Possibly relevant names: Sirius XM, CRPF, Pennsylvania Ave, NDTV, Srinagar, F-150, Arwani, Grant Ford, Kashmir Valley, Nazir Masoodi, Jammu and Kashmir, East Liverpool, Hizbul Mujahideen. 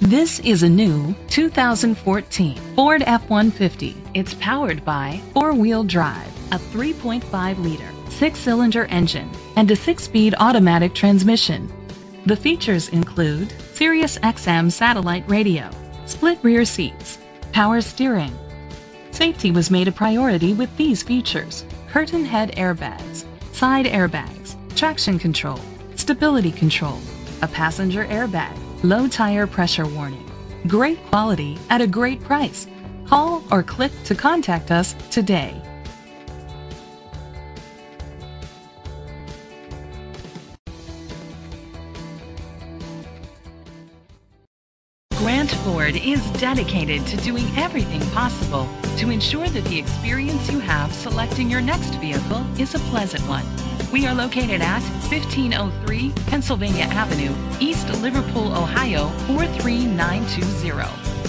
This is a new 2014 Ford F-150. It's powered by four-wheel drive, a 3.5-liter, six-cylinder engine, and a six-speed automatic transmission. The features include Sirius XM satellite radio, split rear seats, power steering. Safety was made a priority with these features: curtain head airbags, side airbags, traction control, stability control, a passenger airbag, low tire pressure warning. Great quality at a great price. Call or click to contact us today. Grant Ford is dedicated to doing everything possible to ensure that the experience you have selecting your next vehicle is a pleasant one. We are located at 1503 Pennsylvania Avenue, East Liverpool, Ohio 43920.